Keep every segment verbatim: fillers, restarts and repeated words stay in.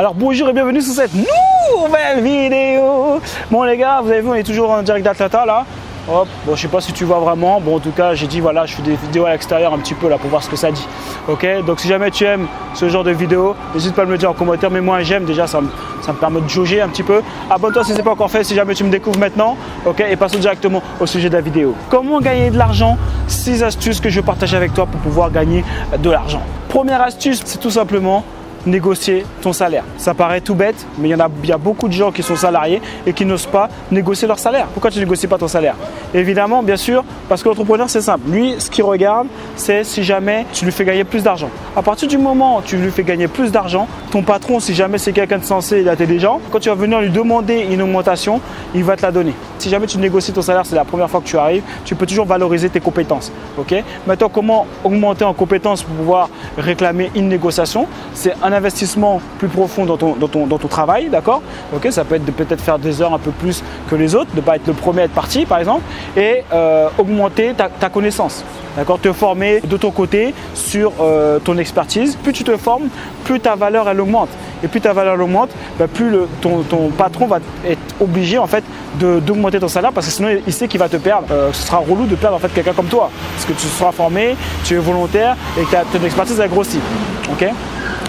Alors bonjour et bienvenue sur cette nouvelle vidéo. Bon les gars, vous avez vu, on est toujours en direct d'Atlanta là. Hop, bon je sais pas si tu vois vraiment. Bon en tout cas j'ai dit voilà, je fais des vidéos à l'extérieur un petit peu là pour voir ce que ça dit. Ok, donc si jamais tu aimes ce genre de vidéo, n'hésite pas à me le dire en commentaire. Mais moi j'aime déjà, ça me, ça me permet de jauger un petit peu. Abonne-toi si c'est pas encore fait, si jamais tu me découvres maintenant. Ok, et passons directement au sujet de la vidéo. Comment gagner de l'argent, six astuces que je partage avec toi pour pouvoir gagner de l'argent. Première astuce, c'est tout simplement négocier ton salaire. Ça paraît tout bête, mais il y en a, il y a beaucoup de gens qui sont salariés et qui n'osent pas négocier leur salaire. Pourquoi tu ne négocies pas ton salaire? Évidemment, bien sûr, parce que l'entrepreneur, c'est simple. Lui, ce qu'il regarde, c'est si jamais tu lui fais gagner plus d'argent. À partir du moment où tu lui fais gagner plus d'argent, ton patron, si jamais c'est quelqu'un de sensé, il a des gens, quand tu vas venir lui demander une augmentation, il va te la donner. Si jamais tu négocies ton salaire, c'est la première fois que tu arrives, tu peux toujours valoriser tes compétences. Okay, maintenant, comment augmenter en compétences pour pouvoir réclamer une négociation? C'est un investissement plus profond dans ton, dans ton, dans ton travail, d'accord? Okay, ça peut être de peut-être faire des heures un peu plus que les autres, de ne pas être le premier à être parti par exemple, et euh, augmenter ta, ta connaissance, d'accord? Te former de ton côté sur euh, ton expertise. Plus tu te formes, plus ta valeur elle augmente. Et plus ta valeur augmente, bah plus le, ton, ton patron va être obligé en fait d'augmenter ton salaire parce que sinon il sait qu'il va te perdre. Euh, ce sera relou de perdre en fait quelqu'un comme toi parce que tu seras formé, tu es volontaire et que ton expertise a grossi. Ok?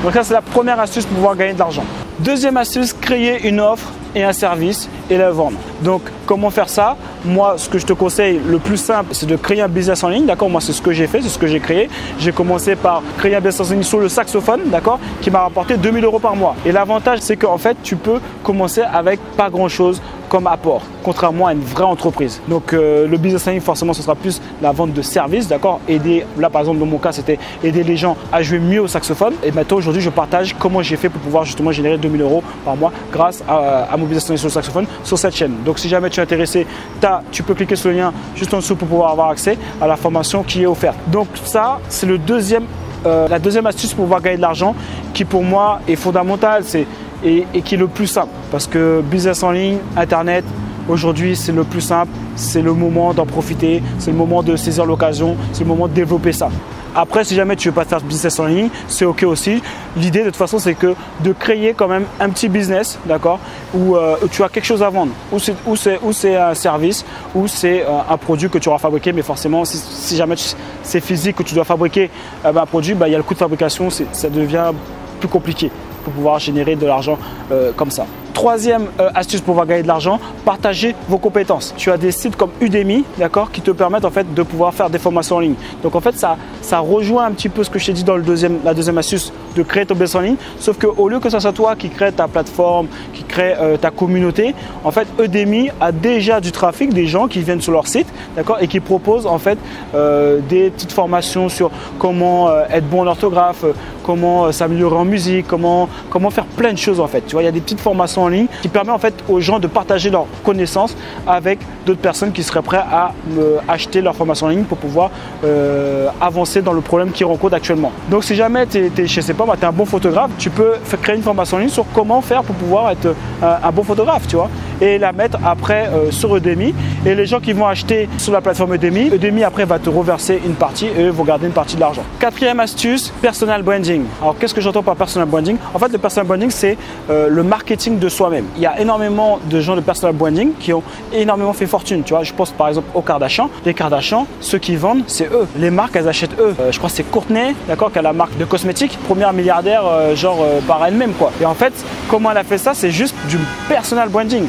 Donc ça c'est la première astuce pour pouvoir gagner de l'argent. Deuxième astuce, créer une offre et un service et la vendre. Donc comment faire ça? Moi ce que je te conseille le plus simple, c'est de créer un business en ligne, d'accord? Moi c'est ce que j'ai fait, c'est ce que j'ai créé. J'ai commencé par créer un business en ligne sur le saxophone, d'accord, qui m'a rapporté deux mille euros par mois. Et l'avantage c'est qu'en fait tu peux commencer avec pas grand chose comme apport, contrairement à une vraie entreprise. Donc euh, le business en ligne forcément ce sera plus la vente de services, d'accord? Aider, là par exemple dans mon cas c'était aider les gens à jouer mieux au saxophone. Et maintenant aujourd'hui je partage comment j'ai fait pour pouvoir justement générer deux mille euros par mois grâce à, à mon business en ligne sur le saxophone sur cette chaîne. Donc si jamais tu es intéressé, t'as, tu peux cliquer sur le lien juste en dessous pour pouvoir avoir accès à la formation qui est offerte. Donc ça c'est le deuxième, euh, la deuxième astuce pour pouvoir gagner de l'argent qui pour moi est fondamentale, c'est et, et qui est le plus simple parce que business en ligne, internet, aujourd'hui c'est le plus simple, c'est le moment d'en profiter, c'est le moment de saisir l'occasion, c'est le moment de développer ça. Après, si jamais tu ne veux pas faire business en ligne, c'est ok aussi. L'idée de toute façon, c'est que de créer quand même un petit business, d'accord, où, euh, où tu as quelque chose à vendre, où c'est, où c'est, où c'est un service, où c'est euh, un produit que tu auras fabriqué. Mais forcément, si, si jamais c'est physique que tu dois fabriquer euh, bah, un produit, bah, il y a le coût de fabrication, ça devient plus compliqué pour pouvoir générer de l'argent euh, comme ça. Troisième euh, astuce pour pouvoir gagner de l'argent, partager vos compétences. Tu as des sites comme Udemy, d'accord, qui te permettent en fait de pouvoir faire des formations en ligne. Donc en fait, ça, ça rejoint un petit peu ce que je t'ai dit dans le deuxième, la deuxième astuce de créer ton business en ligne. Sauf qu'au lieu que ça soit toi qui crée ta plateforme, qui crée euh, ta communauté, en fait, Udemy a déjà du trafic, des gens qui viennent sur leur site, d'accord, et qui proposent en fait euh, des petites formations sur comment euh, être bon en orthographe, euh, comment euh, s'améliorer en musique, comment, comment faire plein de choses en fait. Tu vois, il y a des petites formations en ligne qui permet en fait aux gens de partager leurs connaissances avec d'autres personnes qui seraient prêts à euh, acheter leur formation en ligne pour pouvoir euh, avancer dans le problème qu'ils rencontrent actuellement. Donc si jamais tu es, je sais pas, bah, tu es un bon photographe, tu peux créer une formation en ligne sur comment faire pour pouvoir être euh, un bon photographe, tu vois, et la mettre après euh, sur Udemy. Et les gens qui vont acheter sur la plateforme Udemy, Udemy après va te reverser une partie et eux vont garder une partie de l'argent. Quatrième astuce, personal branding. Alors qu'est-ce que j'entends par personal branding? En fait, le personal branding, c'est euh, le marketing de soi-même. Il y a énormément de gens de personal branding qui ont énormément fait fortune. Tu vois, je pense par exemple aux Kardashian. Les Kardashian, ceux qui vendent, c'est eux. Les marques, elles achètent eux. Euh, je crois que c'est Courtney, d'accord, qui a la marque de cosmétiques, première milliardaire, euh, genre euh, par elle-même, quoi. Et en fait, comment elle a fait ça? C'est juste du personal branding.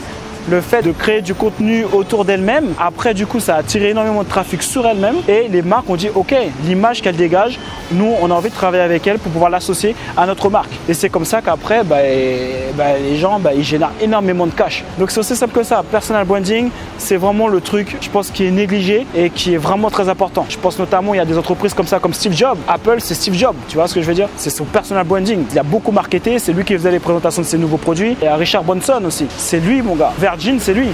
Le fait de créer du contenu autour d'elle-même, après du coup ça a attiré énormément de trafic sur elle-même et les marques ont dit ok, l'image qu'elle dégage, nous on a envie de travailler avec elle pour pouvoir l'associer à notre marque. Et c'est comme ça qu'après bah, bah, les gens bah, ils génèrent énormément de cash. Donc c'est aussi simple que ça, personal branding c'est vraiment le truc je pense qui est négligé et qui est vraiment très important. Je pense notamment il y a des entreprises comme ça comme Steve Jobs, Apple c'est Steve Jobs, tu vois ce que je veux dire? C'est son personal branding, il a beaucoup marketé, c'est lui qui faisait les présentations de ses nouveaux produits. Et à Richard Branson aussi, c'est lui mon gars. Jean, c'est lui.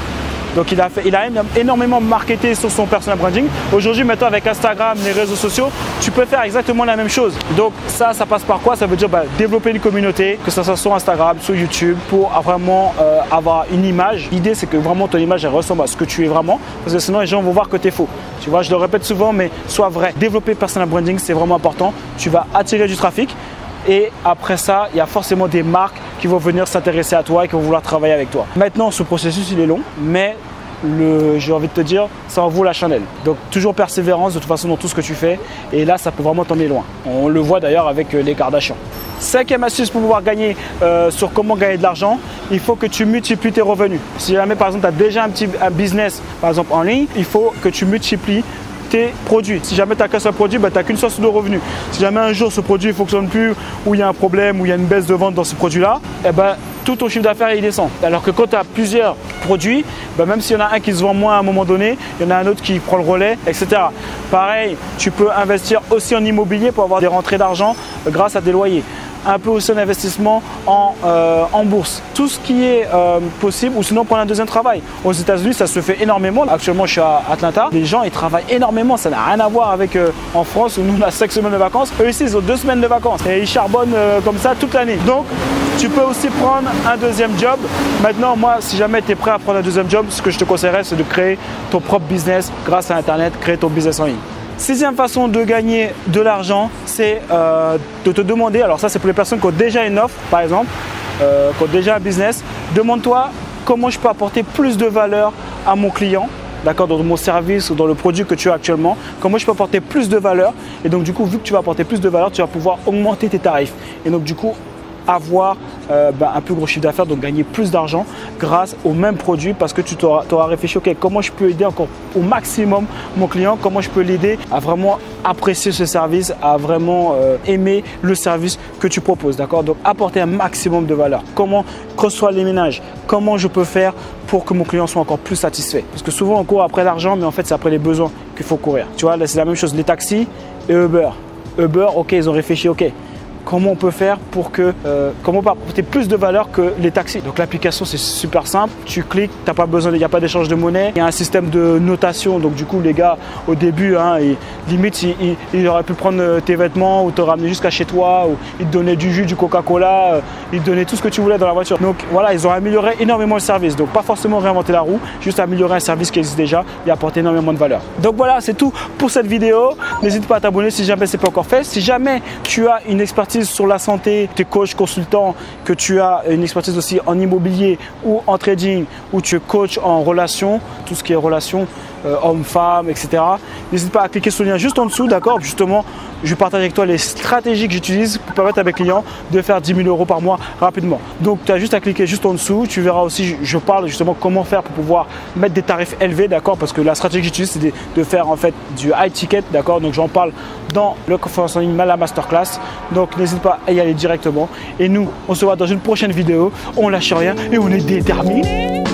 Donc il a, fait, il a énormément marketé sur son personal branding. Aujourd'hui maintenant avec Instagram, les réseaux sociaux, tu peux faire exactement la même chose. Donc ça, ça passe par quoi? Ça veut dire bah, développer une communauté, que ça soit sur Instagram, sur YouTube, pour vraiment euh, avoir une image. L'idée c'est que vraiment ton image elle ressemble à ce que tu es vraiment, parce que sinon les gens vont voir que tu es faux. Tu vois, je le répète souvent, mais sois vrai. Développer personal branding, c'est vraiment important. Tu vas attirer du trafic. et après ça, il y a forcément des marques qui vont venir s'intéresser à toi et qui vont vouloir travailler avec toi. Maintenant, ce processus, il est long, mais le, j'ai envie de te dire, ça en vaut la chandelle. Donc, toujours persévérance de toute façon dans tout ce que tu fais et là, ça peut vraiment t'emmener loin. On le voit d'ailleurs avec les Kardashian. Cinquième astuce pour pouvoir gagner euh, sur comment gagner de l'argent, il faut que tu multiplies tes revenus. Si jamais par exemple tu as déjà un petit un business par exemple en ligne, il faut que tu multiplies tes produits. Si jamais tu n'as qu'un seul produit, bah, tu n'as qu'une source de revenus. Si jamais un jour ce produit ne fonctionne plus ou il y a un problème ou il y a une baisse de vente dans ce produit-là, eh ben, tout ton chiffre d'affaires il descend. Alors que quand tu as plusieurs produits, bah, même s'il y en a un qui se vend moins à un moment donné, il y en a un autre qui prend le relais, et cetera. Pareil, tu peux investir aussi en immobilier pour avoir des rentrées d'argent grâce à des loyers. Un peu aussi un investissement en, euh, en bourse. Tout ce qui est euh, possible, ou sinon prendre un deuxième travail. Aux États-Unis, ça se fait énormément. Actuellement, je suis à Atlanta. Les gens, ils travaillent énormément. Ça n'a rien à voir avec euh, en France où nous, on a cinq semaines de vacances. Eux ici, ils ont deux semaines de vacances. Et ils charbonnent euh, comme ça toute l'année. Donc, tu peux aussi prendre un deuxième job. Maintenant, moi, si jamais tu es prêt à prendre un deuxième job, ce que je te conseillerais, c'est de créer ton propre business grâce à Internet, créer ton business en ligne. Sixième façon de gagner de l'argent, c'est euh, de te demander, alors ça c'est pour les personnes qui ont déjà une offre par exemple, euh, qui ont déjà un business, demande-toi comment je peux apporter plus de valeur à mon client, d'accord, dans mon service ou dans le produit que tu as actuellement, comment je peux apporter plus de valeur et donc du coup vu que tu vas apporter plus de valeur, tu vas pouvoir augmenter tes tarifs et donc du coup avoir euh, bah, un plus gros chiffre d'affaires, donc gagner plus d'argent grâce au même produit parce que tu t'auras, t'auras réfléchi, ok, comment je peux aider encore au maximum mon client, comment je peux l'aider à vraiment apprécier ce service, à vraiment euh, aimer le service que tu proposes, d'accord? Donc, apporter un maximum de valeur. Comment construire les ménages? Comment je peux faire pour que mon client soit encore plus satisfait? Parce que souvent, on court après l'argent, mais en fait, c'est après les besoins qu'il faut courir. Tu vois, c'est la même chose, les taxis et Uber. Uber, ok, ils ont réfléchi, ok. Comment on peut faire pour que, euh, comment on peut apporter plus de valeur que les taxis. Donc l'application c'est super simple, tu cliques, t'as pas besoin, il n'y a pas d'échange de monnaie, il y a un système de notation, donc du coup les gars au début, hein, ils, limite ils, ils, ils auraient pu prendre tes vêtements ou te ramener jusqu'à chez toi, ou ils te donnaient du jus, du Coca-Cola, ils te donnaient tout ce que tu voulais dans la voiture. Donc voilà, ils ont amélioré énormément le service, donc pas forcément réinventer la roue, juste améliorer un service qui existe déjà et apporter énormément de valeur. Donc voilà, c'est tout pour cette vidéo, n'hésite pas à t'abonner si jamais c'est pas encore fait, si jamais tu as une expertise sur la santé, tu es coach, consultant, que tu as une expertise aussi en immobilier ou en trading, ou tu es coach en relation, tout ce qui est relation euh, homme-femme, et cetera. N'hésite pas à cliquer sur le lien juste en dessous, d'accord? Justement, je partage avec toi les stratégies que j'utilise pour permettre à mes clients de faire dix mille euros par mois rapidement. Donc, tu as juste à cliquer juste en dessous. Tu verras aussi, je parle justement comment faire pour pouvoir mettre des tarifs élevés, d'accord? Parce que la stratégie que j'utilise, c'est de, de faire en fait du high ticket, d'accord? Donc, j'en parle dans le conférence en ligne, la masterclass. Donc, n'hésite pas à y aller directement. Et nous, on se voit dans une prochaine vidéo. On lâche rien et on est déterminé.